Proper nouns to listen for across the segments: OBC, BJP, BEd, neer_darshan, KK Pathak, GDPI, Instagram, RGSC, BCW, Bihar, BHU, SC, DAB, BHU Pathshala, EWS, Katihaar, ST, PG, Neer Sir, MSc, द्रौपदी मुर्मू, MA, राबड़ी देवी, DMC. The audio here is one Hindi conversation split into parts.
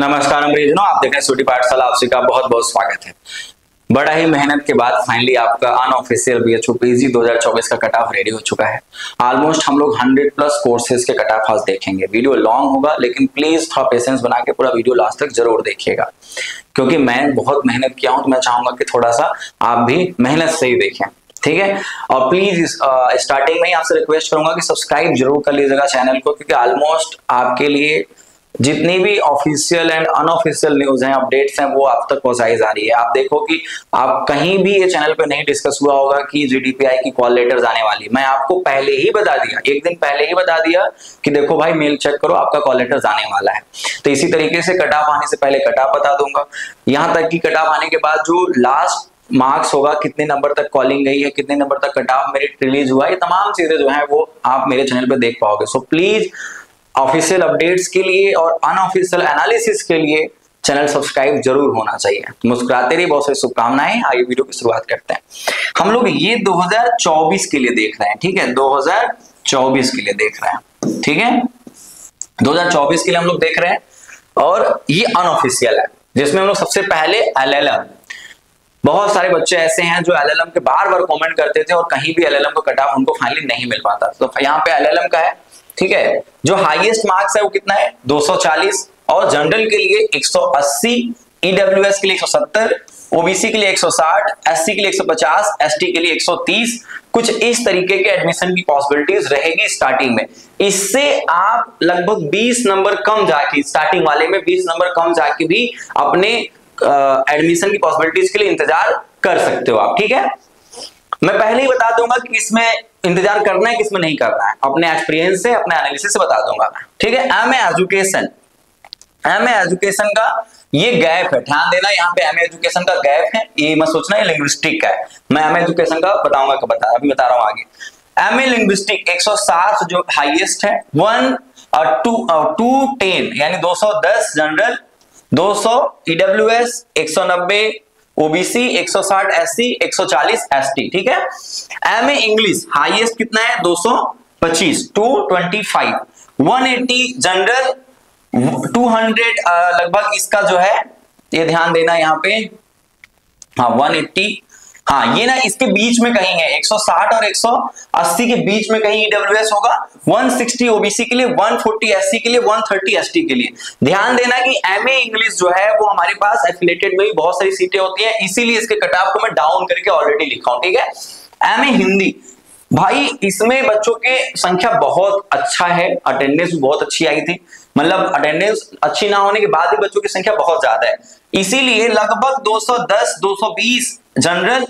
नमस्कार अमरीजनों, आप देख रहे हैं बीएचयू पाठशाला, आप सभी का बहुत बहुत स्वागत है। बड़ा ही मेहनत के बाद फाइनली आपका अनऑफिशियल बीएचयू पीजी 2024 का कट ऑफ रेडी हो चुका है। ऑलमोस्ट हम लोग 100 प्लस कोर्सेज के कट ऑफ आज देखेंगे। वीडियो लॉन्ग होगा, लेकिन प्लीज थोड़ा पेशेंस बना के पूरा वीडियो लास्ट तक जरूर देखिएगा, क्योंकि मैं बहुत मेहनत किया हूँ। तो मैं चाहूंगा कि थोड़ा सा आप भी मेहनत से ही देखें, ठीक है। और प्लीज स्टार्टिंग में ही आपसे रिक्वेस्ट करूंगा कि सब्सक्राइब जरूर कर लीजिएगा चैनल को, क्योंकि ऑलमोस्ट आपके लिए जितनी भी ऑफिशियल एंड अनऑफिशियल न्यूज हैं, अपडेट्स हैं, वो आप तक पहुंचाई जा रही है। आप देखो कि आप कहीं भी ये चैनल पे नहीं डिस्कस हुआ होगा कि जीडीपीआई की कॉल लेटर्स आने वाली। मैं आपको पहले ही बता दिया, एक दिन पहले ही बता दिया कि देखो भाई, मेल चेक करो, आपका कॉल लेटर्स आने वाला है। तो इसी तरीके से कट ऑफ आने से पहले कट ऑफ बता दूंगा, यहाँ तक कि कट ऑफ आने के बाद जो लास्ट मार्क्स होगा, कितने नंबर तक कॉलिंग गई है, कितने नंबर तक कट ऑफ मेरिट रिलीज हुआ है, ये तमाम चीजें जो है वो आप मेरे चैनल पर देख पाओगे। सो प्लीज ऑफिशियल अपडेट्स के लिए और अनऑफिशियल एनालिसिस के लिए चैनल सब्सक्राइब जरूर होना चाहिए। मुस्कुराते रहिए, बहुत सारी शुभकामनाएं। आइए वीडियो की शुरुआत करते हैं। हम लोग ये 2024 के लिए देख रहे हैं, ठीक है, 2024 के लिए देख रहे हैं, ठीक है, 2024 के लिए हम लोग देख रहे हैं। और ये अनऑफिशियल है, जिसमें हम लोग सबसे पहले एलएलएम। बहुत सारे बच्चे ऐसे हैं जो एलएलएम के बार बार कॉमेंट करते थे और कहीं भी एलएलएम को कट ऑफ उनको फाइनली नहीं मिल पाता। तो यहाँ पे एलएलएम का है, ठीक है, जो हाईएस्ट मार्क्स है वो कितना है, 240, और जनरल के लिए 180, ईडब्ल्यूएस के लिए 170, ओबीसी के लिए 160, एससी के लिए 150, एसटी के लिए 130। कुछ इस तरीके के एडमिशन की पॉसिबिलिटीज रहेगी स्टार्टिंग में। इससे आप लगभग 20 नंबर कम जाके, स्टार्टिंग वाले में 20 नंबर कम जाके भी अपने एडमिशन की पॉसिबिलिटीज के लिए इंतजार कर सकते हो आप, ठीक है। मैं पहले ही बता दूंगा कि इसमें इंतजार करना है, किसमें नहीं करना है, अपने एक्सपीरियंस से, अपने एनालिसिस से बता दूंगा, ठीक है। एमए एजुकेशन का ये गैप है, ध्यान देना, यहाँ पे एमए एजुकेशन का गैप है। ये मत सोचना ये लिंग्विस्टिक का है, मैं एमए एजुकेशन का बताऊंगा कब, अभी बता रहा हूँ आगे। एमए लिंग्विस्टिक 160 जो हाईएस्ट है, 1 और 210 यानी 210 general, 200 EWS, 190 OBC, 160 SC, 140 ST, ठीक है। एमए इंग्लिश हाईएस्ट कितना है, 225, 225, 180 जनरल, 200 लगभग इसका जो है, ये ध्यान देना यहाँ पे, हाँ 180, हाँ ये ना इसके बीच में कहीं है, 160 और 180 के बीच में कहीं ईडब्ल्यूएस होगा, 160 ओबीसी के लिए, 140 एससी के लिए, 130 एसटी के लिए। ध्यान देना कि एमए इंग्लिश जो है वो हमारे पास एफिलेटेड में भी बहुत सारी सीटें होती हैं, इसीलिए इसके कट ऑफ को मैं डाउन करके ऑलरेडी लिखा हूं, ठीक है। एमए हिंदी भाई, इसमें बच्चों के संख्या बहुत अच्छा है, अटेंडेंस बहुत अच्छी आई थी, मतलब अटेंडेंस अच्छी ना होने के बाद भी बच्चों की संख्या बहुत ज्यादा है, इसीलिए लगभग 210 220 जनरल,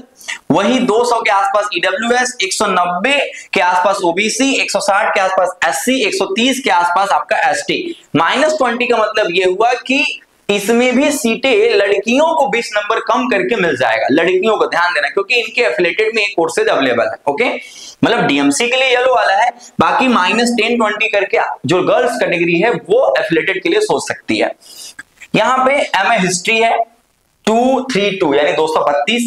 वही 200 के आसपास ईडब्ल्यूएस, 190 के आसपास ओबीसी, 160 के आसपास एससी, 130 के आसपास आपका एसटी। -20 का मतलब ये हुआ कि इसमें भी सीटें लड़कियों को 20 नंबर कम करके मिल जाएगा, लड़कियों को ध्यान देना, क्योंकि इनके एफिलेटेड में एक कोर्सेज अवेलेबल है, ओके। मतलब डीएमसी के लिए येलो वाला है, बाकी -10 20 करके जो गर्ल्स कैटेगरी है वो एफिलेटेड के लिए सोच सकती है। यहाँ पे एमए हिस्ट्री है 232 यानी 232,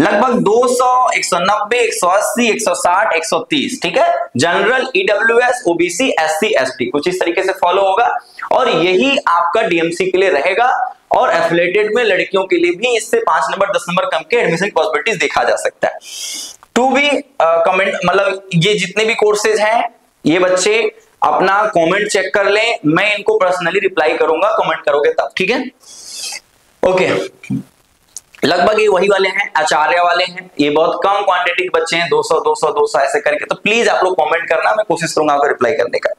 लगभग 200 190 180 160 130, ठीक है। General, EWS, OBC, SC, ST कुछ इस तरीके से फॉलो होगा, और यही आपका डीएमसी के लिए रहेगा। और एफिलेटेड में लड़कियों के लिए भी इससे 5 नंबर 10 नंबर कम के एडमिशन पॉसिबिलिटीज देखा जा सकता है। टू बी कमेंट, मतलब ये जितने भी कोर्सेज हैं ये बच्चे अपना कमेंट चेक कर लें, मैं इनको पर्सनली रिप्लाई करूंगा, कमेंट करोगे तब, ठीक है, ओके। लगभग ये वही वाले हैं, आचार्य वाले हैं, ये बहुत कम क्वांटिटी के बच्चे हैं, 200 200 200 ऐसे करके। तो प्लीज आप लोग कमेंट करना, मैं कोशिश करूंगा आपको रिप्लाई करने का।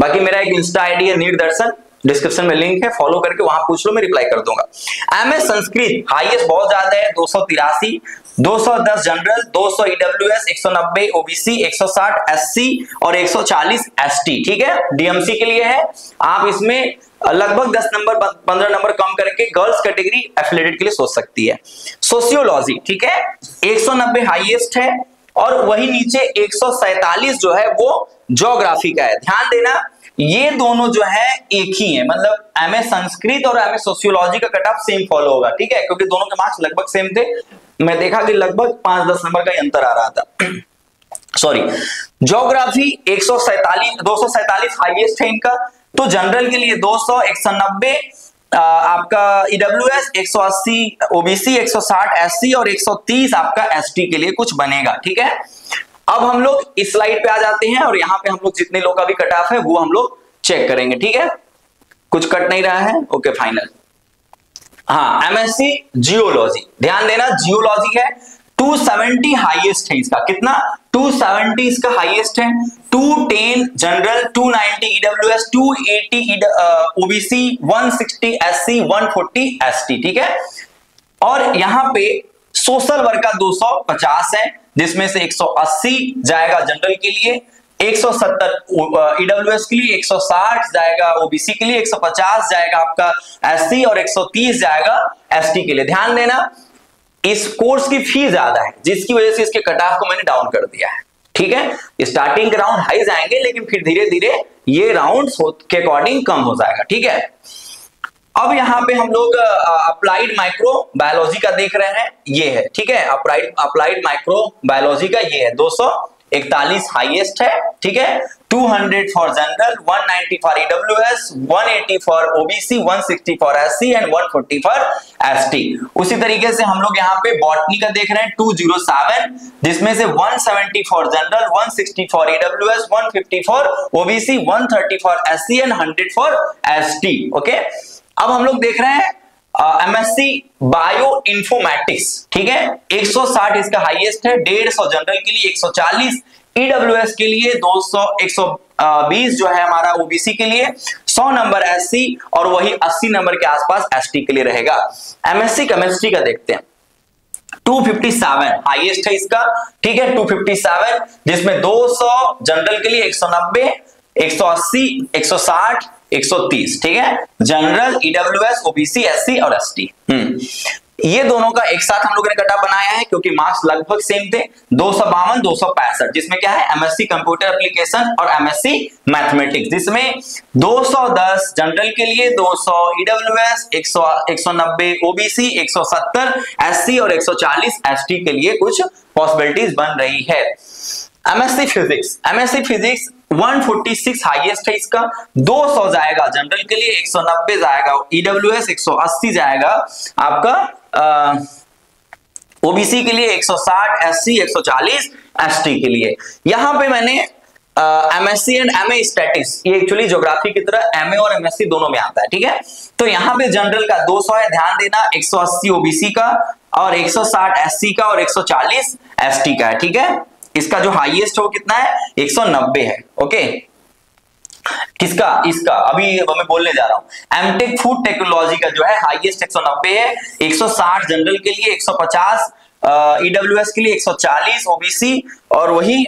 बाकी मेरा एक इंस्टा आईडी है नीर दर्शन, डिस्क्रिप्शन में लिंक है, फॉलो करके वहां पूछ लो, मैं रिप्लाई कर दूंगा। एमए संस्कृत हाईएस्ट बहुत ज्यादा है, 283, 210 जनरल, 200 ईडब्ल्यूएस, 190 ओबीसी, 160 एससी और 140 एसटी, ठीक है, डीएमसी के लिए है। आप इसमें लगभग 10 नंबर 15 नंबर कम करके गर्ल्स कैटेगरी एफिलेटेड के लिए सोच सकती है। सोशियोलॉजी, ठीक है, 190 हाईएस्ट है, और वही नीचे 147 जो है वो ज्योग्राफी का है। ध्यान देना ये दोनों जो है एक ही है, मतलब एमए संस्कृत और एमए सोशियोलॉजी का कट ऑफ सेम फॉलो होगा, ठीक है, क्योंकि दोनों के मार्क्स लगभग सेम थे। मैं देखा कि लगभग 5-10 नंबर का अंतर आ रहा था, सॉरी। ज्योग्राफी 147 247 हाईएस्ट है इनका। तो जनरल के लिए 200 190 आपका EWS 180, OBC 160 SC और 130 आपका ST के लिए कुछ बनेगा। ठीक है, अब हम लोग इस स्लाइड पे आ जाते हैं और यहाँ पे हम लोग जितने लोग का भी कट ऑफ है वो हम लोग चेक करेंगे। ठीक है, कुछ कट नहीं रहा है, ओके फाइनल। हाँ, MSc जियोलॉजी, ध्यान देना जियोलॉजी है 270 हाईएस्ट है इसका, कितना 270 इसका हाईएस्ट है, 210 general, 290 EWS, 280 OBC, 160 SC, 140 ST। ठीक है, और यहाँ पे सोशल वर्क का 250 है, जिसमें से 180 जाएगा जनरल के लिए, 170 EWS के लिए, 160 जाएगा OBC के लिए, 150 जाएगा आपका SC और 130 जाएगा ST के लिए। ध्यान देना इस कोर्स की फी ज्यादा है, जिसकी वजह से इसके कट ऑफ को मैंने डाउन कर दिया है। ठीक है, स्टार्टिंग के राउंड हाई जाएंगे लेकिन फिर धीरे धीरे ये राउंड्स के अकॉर्डिंग कम हो जाएगा। ठीक है, अब यहाँ पे हम लोग अप्लाइड माइक्रो बायोलॉजी का देख रहे हैं, ये है। ठीक है, अप्लाइड माइक्रो बायोलॉजी का ये है 241 हाईएस्ट है। ठीक है, 200 for general, 190 for EWS, 180 for OBC, 160 for SC and 140 for ST। उसी तरीके से हम लोग यहाँ पे बॉटनी का देख रहे हैं 207, जिसमें से 170 for general, 160 for EWS, 150 for OBC, 130 for SC and 100 for ST। Okay, अब हम लोग देख रहे हैं MSc बायो इन्फॉर्मेटिक्स। ठीक है, 160 इसका हाईएस्ट है, 150 जनरल के लिए, 140 EWS के लिए, 120 जो है हमारा OBC के लिए, 100 नंबर SC और वही 80 नंबर के आसपास ST के लिए रहेगा। MSc केमिस्ट्री का देखते हैं, 257 हाईएस्ट है इसका। ठीक है, 257, जिसमें 200 जनरल के लिए, 190, 180, 160, 130। ठीक है, जनरल, EWS, OBC, SC और ST, ये दोनों का एक साथ हम लोगों ने कट ऑफ बनाया है क्योंकि मार्क्स लगभग सेम थे, 252, 265, जिसमें क्या है MSc कंप्यूटर एप्लीकेशन और MSc मैथमेटिक्स, जिसमें 210 जनरल के लिए, 200 EWS, 190 OBC, 170 SC और 140 ST के लिए कुछ पॉसिबिलिटीज बन रही है। MSc physics, MSc physics 146 highest है इसका, 200 जाएगा जनरल के लिए, 190 जाएगा EWS, 180 जाएगा आपका OBC के लिए, 160 SC, 140 ST के लिए। यहाँ पे मैंने MSc एंड MA स्टैटिस, ये एक्चुअली ज्योग्राफी की तरह MA और MSc दोनों में आता है। ठीक है, तो यहाँ पे जनरल का 200 है, ध्यान देना, 180 OBC का और 160 SC का और 140 ST का है। ठीक है, इसका जो हाईएस्ट हो कितना है, 190 है। ओके, किसका, इसका अभी मैं बोलने जा रहा हूं। एमटेक फूड टेक्नोलॉजी का जो है हाईएस्ट 190 है, 160 जनरल के लिए, 150 EWS के लिए, 140 OBC और वही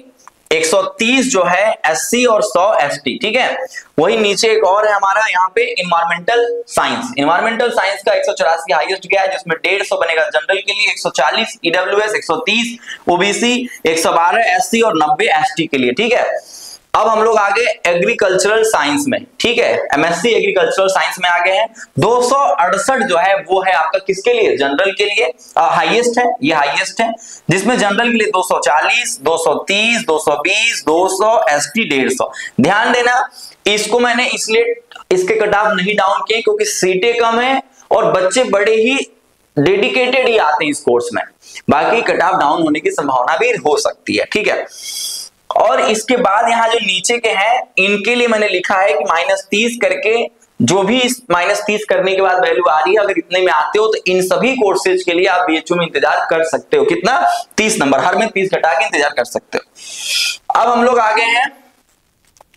130 जो है SC और 100 ST। ठीक है, वही नीचे एक और है हमारा यहाँ पे इन्वायरमेंटल साइंस, इन्वायरमेंटल साइंस का 184 हाईएस्ट गया है, जिसमें 150 बनेगा जनरल के लिए, 140 EWS, 130 OBC, 112 SC और 90 ST के लिए। ठीक है, अब हम लोग आगे एग्रीकल्चरल साइंस में। ठीक है, MSc एग्रीकल्चरल साइंस में आगे हैं, 268 जो है वो है आपका किसके लिए, जनरल के लिए हाईएस्ट है, ये हाईएस्ट है, जिसमें जनरल के लिए 240, 230, 220, 200, ST 150। ध्यान देना इसको मैंने इसलिए इसके कट ऑफ नहीं डाउन किए क्योंकि सीटें कम है और बच्चे बड़े ही डेडिकेटेड ही आते हैं इस कोर्स में, बाकी कट ऑफ डाउन होने की संभावना भी हो सकती है। ठीक है, और इसके बाद यहाँ जो नीचे के हैं इनके लिए मैंने लिखा है कि -30 करके जो भी -30 करने के बाद वैल्यू आ रही है, अगर इतने में आते हो तो इन सभी कोर्सेज के लिए आप BHU में इंतजार कर सकते हो, कितना 30 नंबर, हर में 30 घटा के इंतजार कर सकते हो। अब हम लोग आगे हैं,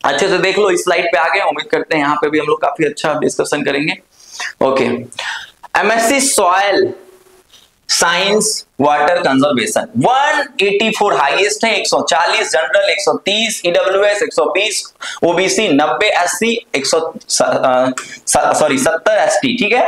अच्छे से देख लो इस स्लाइड पे आगे, उम्मीद करते हैं यहाँ पे भी हम लोग काफी अच्छा डिस्कशन करेंगे। Okay, MSc soil science water conservation 184 highest है, 140 general, 130 EWS, 120 OBC, 90 SC, 70 ST। ठीक है,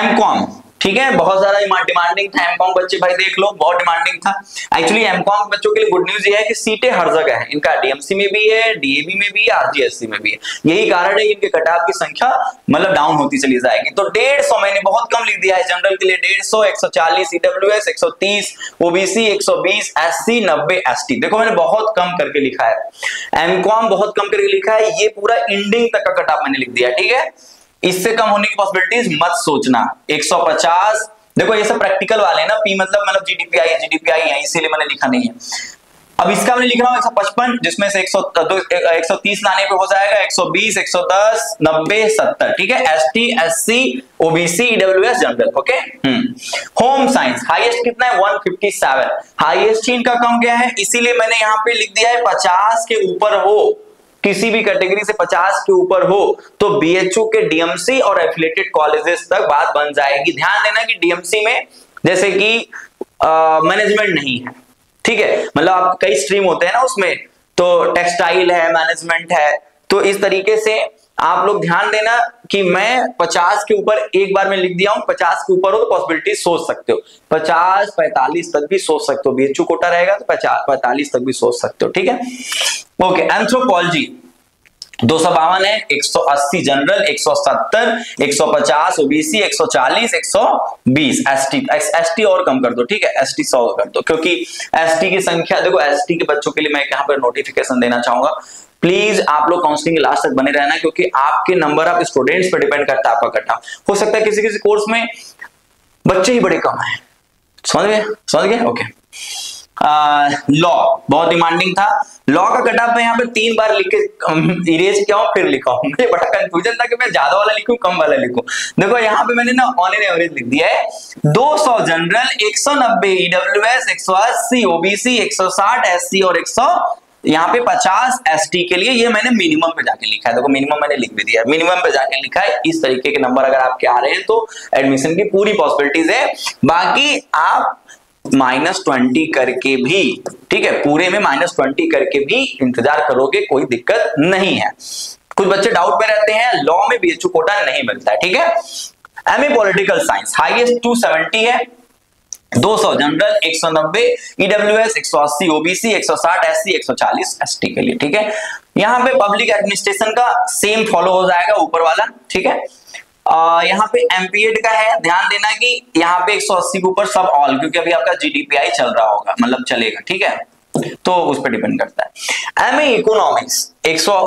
MCOM ठीक है, बहुत ज्यादा डिमांडिंग था एमकॉम बच्चे, भाई देख लो बहुत डिमांडिंग था। एक्चुअली एमकॉम बच्चों के लिए गुड न्यूज ये है कि सीटें हर जगह है, इनका डीएमसी में भी है, डीएबी में भी है, आरजीएससी में भी है। यही कारण है इनके कट ऑफ की संख्या मतलब डाउन होती चली जाएगी। तो 150 मैंने बहुत कम लिख दिया है, जनरल के लिए 150, 140 ईडब्ल्यूएस, 130 ओबीसी, 120 एससी, 90 एसटी। देखो मैंने बहुत कम करके लिखा है, एमकॉम बहुत कम करके लिखा है, ये पूरा एंडिंग तक का कट ऑफ मैंने लिख दिया। ठीक है, इससे कम होने की पॉसिबिलिटीज मत सोचना। 150 देखो ये सब प्रैक्टिकल वाले ना, पी मतलब जीडीपीआई है, इसीलिए मैंने लिखा नहीं है। अब इसका मैंने लिख रहा हूं 155, जिसमें से 130 लाने पे हो जाएगा 120, 110, 90, 70। ठीक है, ST, SC, OBC, EWS, general. Okay, home science highest कितना है 157, हाईएस्ट इनका कम गया है, इसीलिए मैंने यहाँ पे लिख दिया है 50 के ऊपर हो, किसी भी कैटेगरी से 50 के ऊपर हो तो बीएचयू के डीएमसी और एफिलेटेड कॉलेजेस तक बात बन जाएगी। ध्यान देना कि डीएमसी में जैसे कि मैनेजमेंट नहीं है, ठीक है, मतलब आप कई स्ट्रीम होते हैं ना, उसमें तो टेक्सटाइल है, मैनेजमेंट है, तो इस तरीके से आप लोग ध्यान देना कि मैं 50 के ऊपर एक बार में लिख दिया हूं, 50 के ऊपर हो तो पॉसिबिलिटी सोच सकते हो, 50 45 तक भी सोच सकते हो, बीएचयू कोटा रहेगा तो 45 तक भी सोच सकते हो। ठीक है, ओके। एंथ्रोपोलॉजी 252 है, 180 जनरल, 170, 150 ओबीसी, 140, 120 एसटी और कम कर दो। ठीक है, एसटी 100 कर दो, क्योंकि एसटी की संख्या देखो, एसटी के बच्चों के लिए मैं यहाँ पर नोटिफिकेशन देना चाहूंगा, प्लीज आप लोग काउंसलिंग के लास्ट तक बने रहना, क्योंकि आपके नंबर आप स्टूडेंट्स पर डिपेंड करता है आपका कटा। हो सकता है किसी किसी कोर्स में बच्चे ही बड़े कम है, समझ गए ओके। लॉ बहुत डिमांडिंग था, लॉ का कट ऑफ मैं यहाँ पे 3 बार लिख के इरेज किया हूं, फिर लिखा हूं, मुझे बड़ा कंफ्यूजन था कि मैं ज्यादा वाला लिखूं कम वाला लिखूं। देखो यहाँ पे मैंने ना ऑन एन एवरेज लिख दिया है 200 जनरल, 190 ईडब्ल्यूएस, 180 ओबीसी, 160 एससी और 100 यहाँ पे 50 एसटी के लिए। ये मैंने मिनिमम पे जाके लिखा है, देखो मिनिमम मैंने लिख भी दिया है, मिनिमम पे जाके लिखा है। इस तरीके के नंबर अगर आपके आ रहे हैं तो एडमिशन की पूरी पॉसिबिलिटीज है। बाकी आप -20 करके भी, ठीक है, पूरे में -20 करके भी इंतजार करोगे, कोई दिक्कत नहीं है। कुछ बच्चे डाउट में रहते हैं, लॉ में बीएचयू कोटा नहीं मिलता है। ठीक है, एमए पॉलिटिकल साइंस हाईएस्ट 270 है, 200 general, 190 EWS, 180 OBC, 160 SC, 140 ST के लिए। ठीक है, यहाँ पे पब्लिक एडमिनिस्ट्रेशन का सेम फॉलो हो जाएगा ऊपर वाला। ठीक है, यहाँ पे एमपीएड का है, ध्यान देना कि यहाँ पे 180 के ऊपर सब ऑल, क्योंकि अभी आपका जीडीपीआई चल रहा होगा, मतलब चलेगा। ठीक है, तो उस पर डिपेंड करता है। एमए इकोनॉमिक्स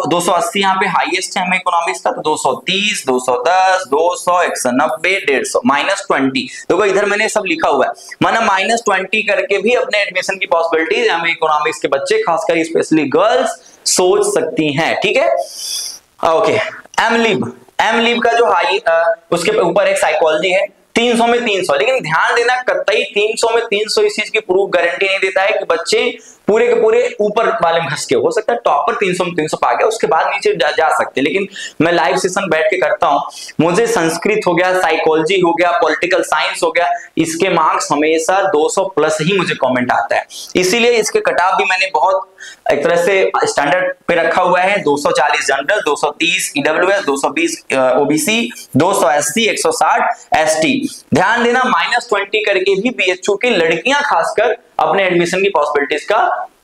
280 यहाँ पे हाईएस्ट है एमए इकोनॉमिक्स का, तो 230, 210, 200, 190, 150 -20। देखो इधर मैंने सब लिखा हुआ है, माना -20 करके भी अपने एडमिशन की पॉसिबिलिटीज एमए इकोनॉमिक्स के बच्चे, खासकर स्पेशली गर्ल्स, सोच सकती हैं। ठीक है, ओके। एमलिब का जो हाई उसके ऊपर एक साइकोलॉजी है 300 में 300, लेकिन ध्यान देना कतई 300 में 300 इस चीज की प्रूफ गारंटी नहीं देता है कि बच्चे पूरे के पूरे ऊपर वाले में घस के, हो सकता है टॉपर 300 में 300 पा गया, उसके बाद नीचे जा सकते। लेकिन मैं लाइव सेशन बैठ के करता हूं, मुझे संस्कृत हो गया, साइकोलॉजी हो गया, पॉलिटिकल साइंस हो गया, इसके मार्क्स हमेशा 200 प्लस ही मुझे कमेंट आता है, इसीलिए इसके कट ऑफ भी मैंने बहुत एक तरह से स्टैंडर्ड पे रखा हुआ है। 240 general, 230 EWS, 220 OBC, 200 SC, 160 ST. ध्यान देना -20 करके भी बीएचयू की लड़कियां खासकर अपने एडमिशन की पॉसिबिलिटीज का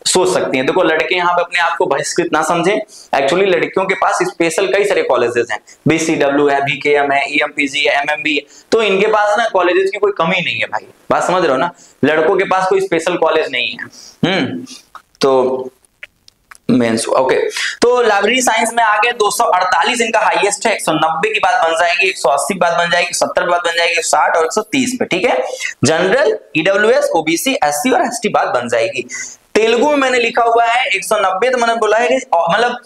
सोच सकती हैं। देखो लड़के यहाँ पे अपने आप को बहिष्कृत ना समझें, एक्चुअली लड़कियों के पास स्पेशल कई सारे कॉलेजेस हैं, बीसीडब्ल्यू है, बीकेएम है, ईएमपीजी है, एमएमबी है, तो इनके पास ना कॉलेजेस की कोई कमी नहीं है। भाई बात समझ रहे हो ना, लड़कों के पास कोई स्पेशल कॉलेज नहीं है। तो मेंस ओके, तो लाइब्रेरी साइंस में आगे 248 इनका हाईएस्ट है, 190 की बात बन जाएगी, 180 की बात बन जाएगी, 70 की बात बन जाएगी, 60 और 130 पे। ठीक है, जनरल, ईडब्ल्यूएस, ओबीसी, एससी और एसटी बात बन जाएगी। तेलुगु में मैंने लिखा हुआ है 190, तो मैंने बोला है मतलब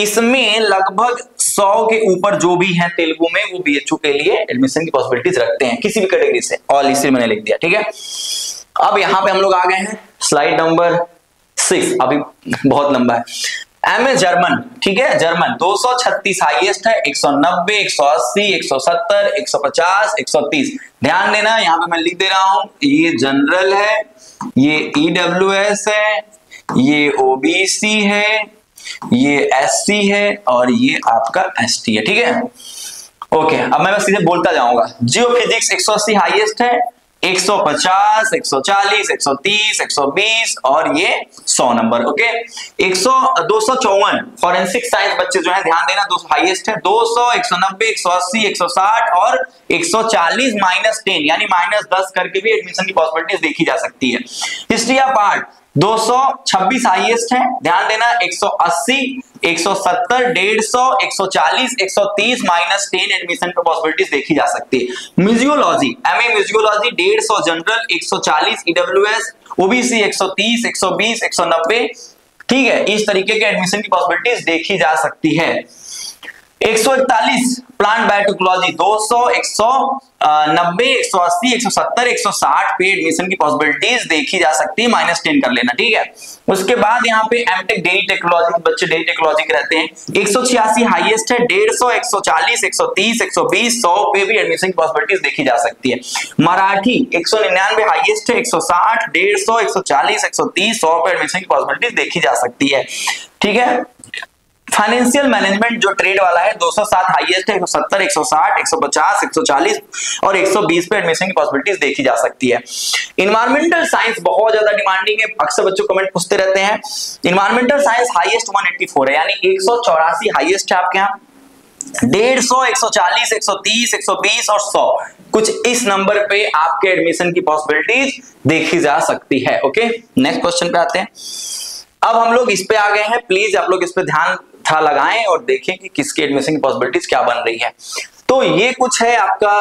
इसमें लगभग 100 के ऊपर जो भी है तेलुगु में वो बीएचयू के लिए एडमिशन की पॉसिबिलिटीज रखते हैं, किसी भी कैटेगरी से, ऑल इसी मैंने लिख दिया। ठीक है, अब यहाँ पे हम लोग आ गए हैं स्लाइड नंबर 6, अभी बहुत लंबा है। एमए जर्मन, ठीक है, जर्मन 236 हाईएस्ट है, 190, 180, 170, 150, 130। ध्यान देना यहाँ पे मैं लिख दे रहा हूं, ये जनरल है, ये ईडब्ल्यूएस है, ये ओबीसी है, ये एससी है और ये आपका एसटी है। ठीक है, ओके, अब मैं बस सीधे बोलता जाऊंगा। जियो फिजिक्स 180 हाईएस्ट है, 150, 140, 130, 120 और ये 100 नंबर। ओके, 254 फॉरेंसिक साइंस बच्चे जो है ध्यान देना, 200 हाईएस्ट है, 200, 190, 180, 160 और 140 -10 यानी -10 करके भी एडमिशन की पॉसिबिलिटीज देखी जा सकती है। हिस्ट्री या पार्ट 226 हाईएस्ट है, ध्यान देना, 180, 170, 150, 140, 130 -10 एडमिशन पर पॉसिबिलिटीज देखी जा सकती है। Museology, MA museology 150, general 140, EWS OBC 130, 120, 190, ठीक है, इस तरीके के एडमिशन की पॉसिबिलिटीज देखी जा सकती है। 141 प्लांट बायोटेक्नोलॉजी 200, 190, 180, 170, 160 पे एडमिशन की पॉसिबिलिटीज देखी जा सकती है, -10 कर लेना, ठीक है। उसके बाद यहाँ पे एमटेक डेयरी टेक्नोलॉजी, बच्चे डेयरी टेक्नोलॉजी के रहते हैं, 186 हाईएस्ट है, 150, 140, 130, 120, 100 पे भी एडमिशन की पॉसिबिलिटीज देखी जा सकती है। मराठी 199 हाईएस्ट है, 160, 150, 140, 130, 100 पे एडमिशन की पॉसिबिलिटीज देखी जा सकती है, ठीक है। फाइनेंशियल मैनेजमेंट जो ट्रेड वाला है 207 हाईएस्ट है, 170, 160, 150, 140 और 120 पे एडमिशन की पॉसिबिलिटीज देखी जा सकती है। इन्वायरमेंटल साइंस बहुत ज्यादा डिमांडिंग है, अक्सर बच्चों कमेंट पूछते रहते हैं। इन्वायरमेंटल साइंस हाईएस्ट 184 है, यानी 184 हाईएस्ट है आपके यहाँ, 150, 140, 130, 120 और 100 कुछ इस नंबर पे आपके एडमिशन की पॉसिबिलिटीज देखी जा सकती है। ओके, नेक्स्ट क्वेश्चन पे आते हैं। अब हम लोग इस पे आ गए हैं, प्लीज आप लोग इस पे ध्यान था लगाएं और देखें कि किसके एडमिशन की पॉसिबिलिटीज क्या बन रही है। तो ये कुछ है आपका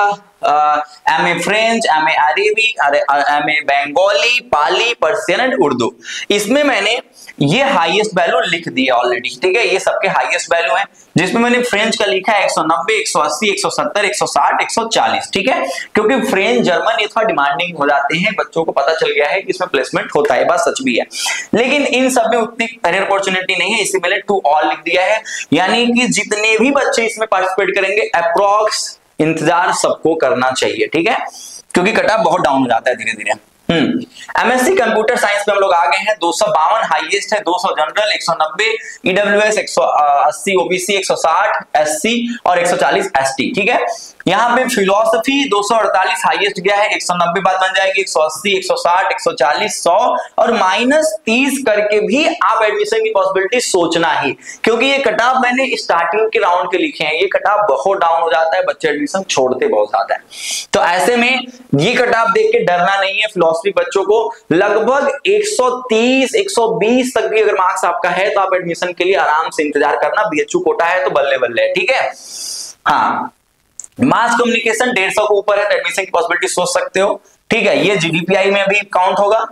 MA French, MA Arabic, MA Bengali, Pali, Persian and Urdu. इसमें मैंने ये हाईएस्ट वैल्यू लिख दिया ऑलरेडी, ठीक है, ये सबके हाईएस्ट वैल्यू हैं, जिसमें मैंने फ्रेंच का लिखा है 190, 180, 170, 160, 140, ठीक है, क्योंकि फ्रेंच, जर्मन ये थोड़ा डिमांडिंग हो जाते हैं, बच्चों को पता चल गया है कि इसमें प्लेसमेंट होता है, बात सच भी है, लेकिन इन सब में उतनी करियर अपॉर्चुनिटी नहीं है, इसलिए मैंने टू ऑल लिख दिया है, यानी कि जितने भी बच्चे इसमें पार्टिसिपेट करेंगे अप्रॉक्स इंतजार सबको करना चाहिए, ठीक है, क्योंकि कट ऑफ बहुत डाउन हो जाता है धीरे धीरे। एमएससी कंप्यूटर साइंस में हम लोग आ गए हैं, 252 हाईएस्ट है, 200 जनरल, 190 ईडब्ल्यूएस, 180 ओबीसी, 160 एससी और 140 एसटी, ठीक है। यहाँ पे फिलोसफी 248 हाईएस्ट गया है, 190 बात बन जाएगी, 180, 160, 140, 100 और -30 करके भी आप एडमिशन की पॉसिबिलिटी सोचना ही, क्योंकि ये कट ऑफ मैंने स्टार्टिंग के राउंड के लिखे हैं, ये कट ऑफ बहुत डाउन हो जाता है, बच्चे एडमिशन छोड़ते बहुत ज्यादा है, तो ऐसे में ये कट ऑफ देख के डरना नहीं है। फिलोसफी बच्चों को लगभग 130, 120 तक भी अगर मार्क्स आपका है तो आप एडमिशन के लिए आराम से इंतजार करना, बीएचयू कोटा है तो बल्ले बल्ले, ठीक है। हाँ, मास कम्युनिकेशन 150 के ऊपर है तो एडमिशन की पॉसिबिलिटी सोच सकते हो, ठीक है, ये जीडीपीआई में भी काउंट होगा।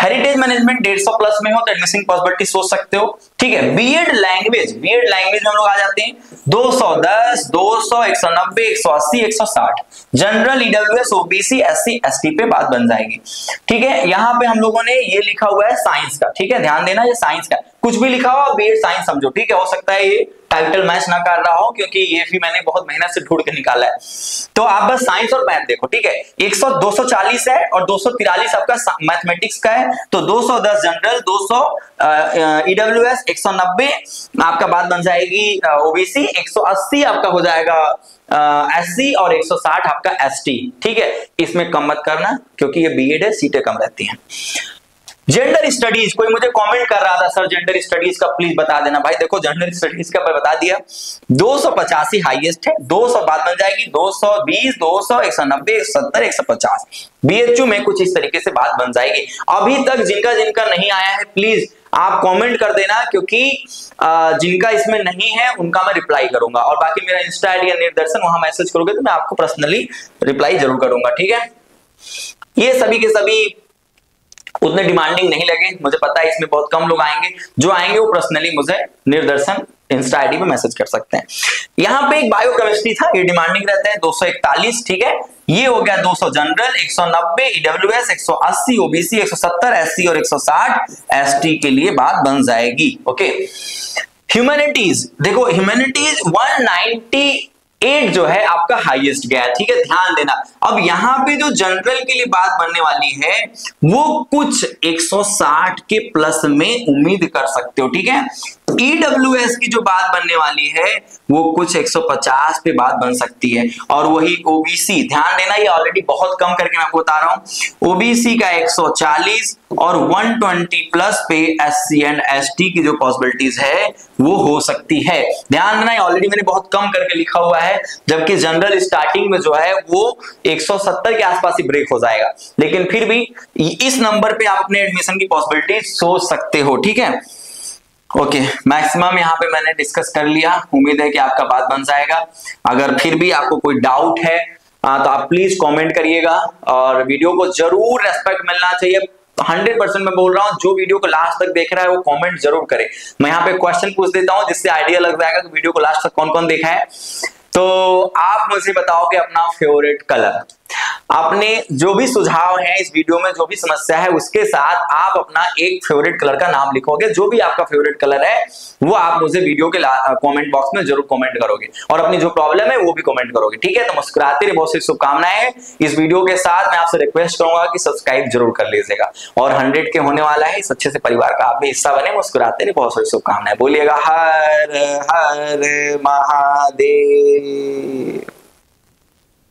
हेरिटेज मैनेजमेंट 150 प्लस में हो तो एडमिशन की पॉसिबिलिटी सोच सकते हो, ठीक है। बीएड लैंग्वेज में हम लोग आ जाते हैं, 210, 200, 190, 180, 160 general, EWS, OBC, SC, ST पे बात बन जाएगी, ठीक है। यहाँ पे हम लोगों ने ये लिखा हुआ है साइंस का, ठीक है, ध्यान देना, ये साइंस का कुछ भी लिखा हुआ बीएड साइंस समझो, ठीक है, हो सकता है ये टाइटल मैच ना कर रहा हो, क्योंकि ये भी मैंने बहुत मेहनत से ढूंढ के निकाला है, तो आप बस साइंस और मैथ देखो, ठीक है। 240 है और 243 आपका मैथमेटिक्स का है, तो 210 जनरल, 200 ईडब्ल्यूएस, 190 आपका बात बन जाएगी ओबीसी, 180 आपका हो जाएगा एससी और 160 आपका एसटी, ठीक है। इसमें कम मत करना क्योंकि ये बीएड है, सीटें कम रहती हैं। जेंडर स्टडीज, कोई मुझे कमेंट कर रहा था सर जेंडर स्टडीज का प्लीज बता देना, भाई देखो जेंडर स्टडीज का मैं बता दिया, 285 हाईएस्ट है, 200 बात बन जाएगी, 220, 200, 190, 170, 150 बीएचयू में कुछ इस तरीके से बात बन जाएगी। अभी तक जिनका जिनका नहीं आया है प्लीज आप कमेंट कर देना, क्योंकि जिनका इसमें नहीं है उनका मैं रिप्लाई करूंगा, और बाकी मेरा इंस्टा आईडी नीर दर्शन, वहां मैसेज करोगे तो मैं आपको पर्सनली रिप्लाई जरूर करूंगा, ठीक है। ये सभी के सभी उतने डिमांडिंग नहीं लगे, मुझे पता है इसमें बहुत कम लोग आएंगे, जो आएंगे वो पर्सनली मुझे निर्दर्शन इंस्टा आईडी पे मैसेज कर सकते हैं। यहाँ पे एक बायोकेमिस्ट्री था, ये डिमांडिंग रहता है, 241, ठीक है, ये हो गया 200 जनरल, 190 ईडब्ल्यूएस, 180 ओबीसी, 170 एससी और 160 एसटी के लिए बात बन जाएगी। ओके, ह्यूमैनिटीज देखो, ह्यूमैनिटीज 198 जो है आपका हाईएस्ट गया, ठीक है, ध्यान देना। अब यहाँ पे जो जनरल के लिए बात बनने वाली है वो कुछ 160 के प्लस में उम्मीद कर सकते हो, ठीक है। EWS की जो बात बनने वाली है वो कुछ 150 पे बात बन सकती है, और वही OBC ध्यान देना, ये ऑलरेडी बहुत कम करके मैं आपको बता रहा हूं। OBC का 140 और 120 प्लस पे SC एंड ST की जो पॉसिबिलिटीज है वो हो सकती है। ध्यान देना, ये ऑलरेडी मैंने बहुत कम करके लिखा हुआ है, जबकि जनरल स्टार्टिंग में जो है वो 170 के आसपास ही ब्रेक हो जाएगा, लेकिन फिर भी इस नंबर पे आप अपने एडमिशन की पॉसिबिलिटी सोच सकते हो। ठीक है, ओके, मैक्सिमम यहाँ पे मैंने डिस्कस कर लिया। उम्मीद है कि आपका बात बन जाएगा। अगर फिर भी आपको कोई डाउट है तो आप प्लीज कमेंट करिएगा, और वीडियो को जरूर रेस्पेक्ट मिलना चाहिए। 100% मैं बोल रहा हूँ, जो वीडियो को लास्ट तक देख रहा है वो कमेंट जरूर करे। मैं यहाँ पे क्वेश्चन पूछ देता हूँ जिससे आइडिया लग जाएगा कि वीडियो को लास्ट तक कौन कौन देखा है। तो आप मुझे बताओगे अपना फेवरेट कलर, आपने जो भी सुझाव है इस वीडियो में, जो भी समस्या है उसके साथ आप अपना एक फेवरेट कलर का नाम लिखोगे। जो भी आपका फेवरेट कलर है वो आप मुझे वीडियो के कमेंट बॉक्स में जरूर कमेंट करोगे, और अपनी जो प्रॉब्लम है वो भी कमेंट करोगे। ठीक है, तो मुस्कुराते रहिए, बहुत सी शुभकामनाएं। इस वीडियो के साथ मैं आपसे रिक्वेस्ट करूंगा कि सब्सक्राइब जरूर कर लीजिएगा, और 100K होने वाला है। इस अच्छे से परिवार का आप भी हिस्सा बने। मुस्कुराते रहिए, बहुत सारी शुभकामनाएं। बोलिएगा हर हर महादेव।